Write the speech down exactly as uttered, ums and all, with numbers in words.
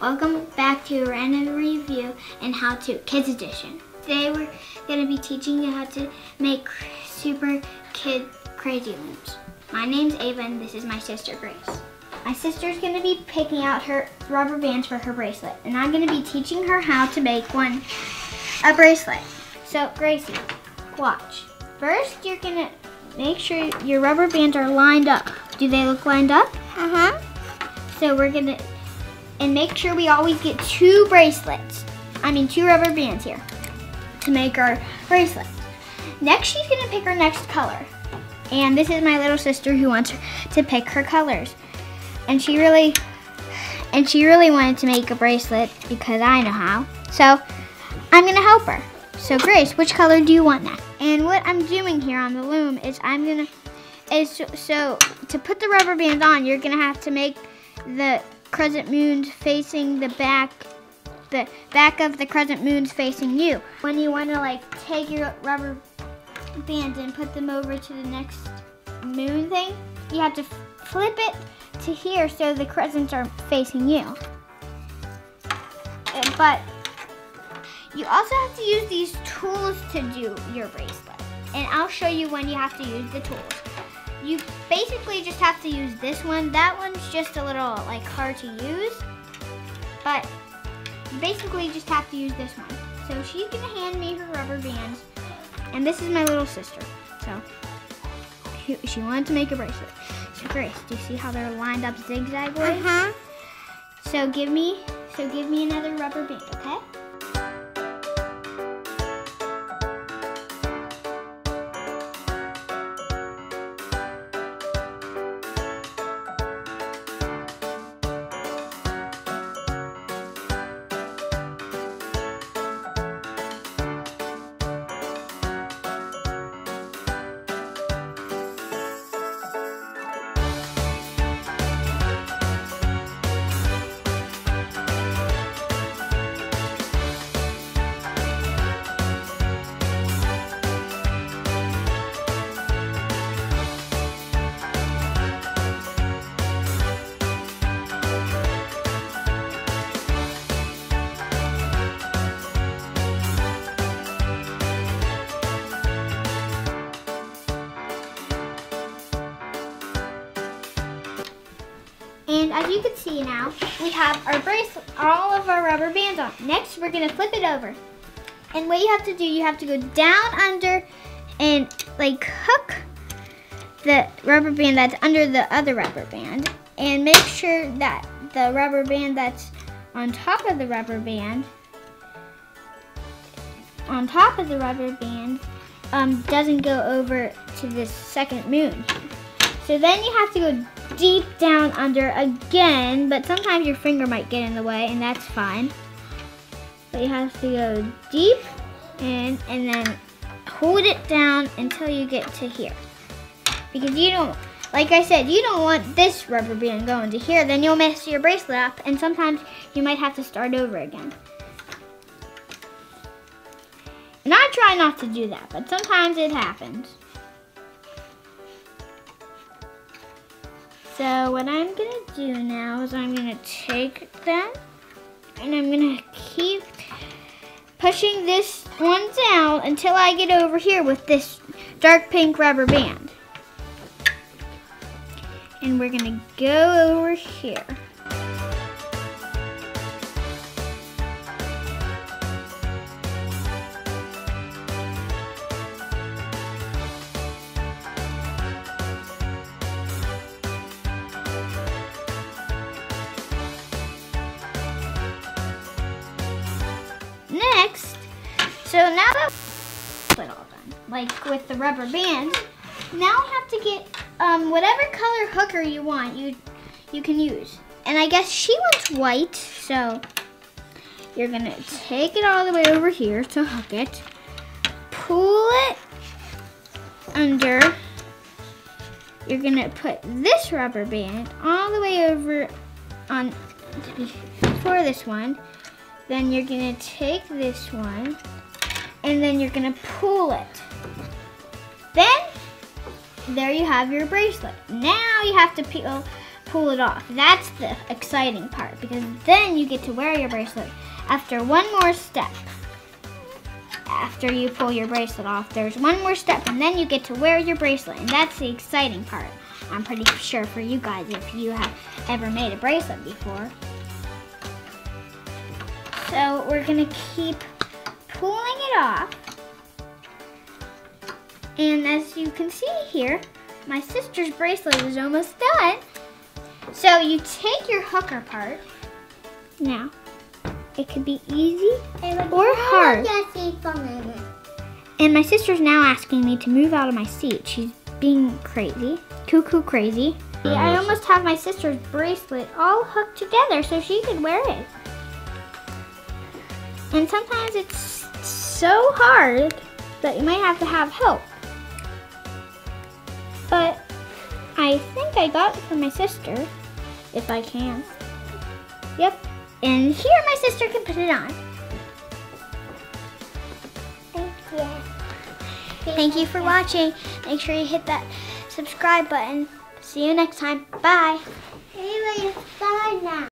Welcome back to Random Review and How To Kids Edition. Today we're going to be teaching you how to make super kid crazy loops. My name's Ava and this is my sister Grace. My sister's going to be picking out her rubber bands for her bracelet, and I'm going to be teaching her how to make one, a bracelet. So Gracie, watch. First you're going to make sure your rubber bands are lined up. Do they look lined up? Uh-huh. So we're gonna, and make sure we always get two bracelets. I mean two rubber bands here to make our bracelet. Next, she's gonna pick her next color. And this is my little sister who wants her to pick her colors. And she really, and she really wanted to make a bracelet because I know how. So I'm gonna help her. So Grace, which color do you want now? And what I'm doing here on the loom is I'm gonna, is so, so to put the rubber bands on, you're gonna have to make the crescent moons facing the back, the back of the crescent moons facing you. When you want to like take your rubber bands and put them over to the next moon thing, you have to flip it to here so the crescents are facing you. But you also have to use these tools to do your bracelet. And I'll show you when you have to use the tools. You basically just have to use this one. That one's just a little like hard to use, but you basically just have to use this one. So she's gonna hand me her rubber bands, and this is my little sister. So she, she wanted to make a bracelet. So Grace, do you see how they're lined up zigzag ways? Uh-huh. So give me, so give me another rubber band, okay? And as you can see now, we have our bracelet, all of our rubber bands on. Next, we're gonna flip it over. And what you have to do, you have to go down under and like hook the rubber band that's under the other rubber band. And make sure that the rubber band that's on top of the rubber band, on top of the rubber band, um, doesn't go over to this second moon. So then you have to go deep down under again, but sometimes your finger might get in the way and that's fine. But you have to go deep in and then hold it down until you get to here. Because you don't, like I said, you don't want this rubber band going to here, then you'll mess your bracelet up and sometimes you might have to start over again. And I try not to do that, but sometimes it happens. So what I'm gonna do now is I'm gonna take them and I'm gonna keep pushing this one down until I get over here with this dark pink rubber band. And we're gonna go over here. Next, so now that we're all done, like with the rubber band, now I have to get um, whatever color hooker you want, you, you can use. And I guess she wants white, so you're gonna take it all the way over here to hook it, pull it under, you're gonna put this rubber band all the way over on before this one. Then you're gonna take this one and then you're gonna pull it. Then, there you have your bracelet. Now you have to peel pull it off. That's the exciting part, because then you get to wear your bracelet. After one more step, after you pull your bracelet off, there's one more step, and then you get to wear your bracelet, and that's the exciting part. I'm pretty sure for you guys, if you have ever made a bracelet before. So we're gonna keep pulling it off. And as you can see here, my sister's bracelet is almost done. So you take your hook apart. Now, it could be easy or hard. And my sister's now asking me to move out of my seat. She's being crazy, cuckoo crazy. I almost have my sister's bracelet all hooked together so she could wear it. And sometimes it's so hard that you might have to have help. But I think I got it from my sister, if I can. Yep, and here my sister can put it on. Thank you. Thank you for watching. Make sure you hit that subscribe button. See you next time. Bye. Anyway, it's done now.